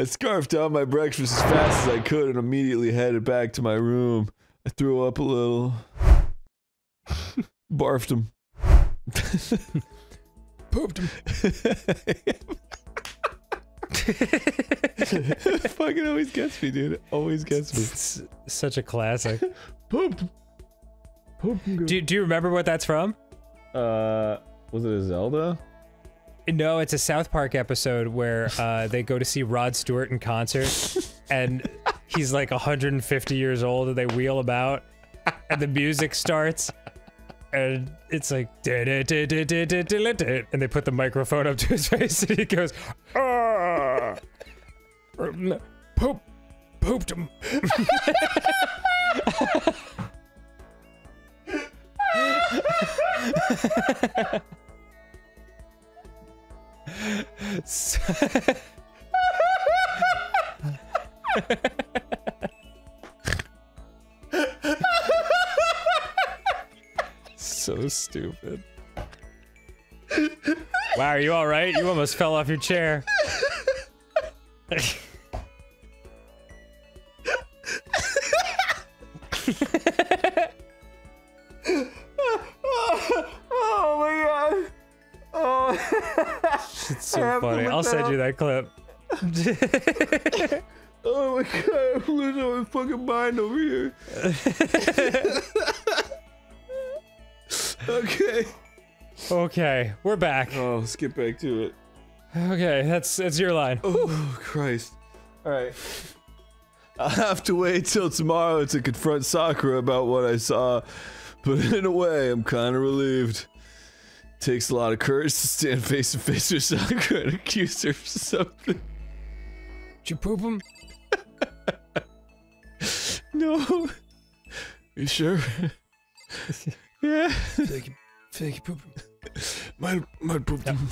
I scarfed down my breakfast as fast as I could and immediately headed back to my room. I threw up a little. Barfed him. Pooped him. It fucking always gets me, dude. It always gets me. It's such a classic. Pooped. Pooped. Do you remember what that's from? Was it a Zelda? No, it's a South Park episode where they go to see Rod Stewart in concert, and he's like 150 years old, and they wheel him out, and the music starts, and it's like, and they put the microphone up to his face, and he goes, pooped him. So stupid. Wow, are you all right? You almost fell off your chair. It's so funny. I'll send you that clip. Oh my god, I'm losing my fucking mind over here. Okay. Okay, we're back. Oh, let's get back to it. Okay, that's your line. Oh, Christ. Alright. I'll have to wait till tomorrow to confront Sakura about what I saw, but in a way, I'm kind of relieved. Takes a lot of courage to stand face to face with Sakura and accuse her of something. Did you poop him? No. You sure? Yeah. Feel like you pooped him. Might pooped him.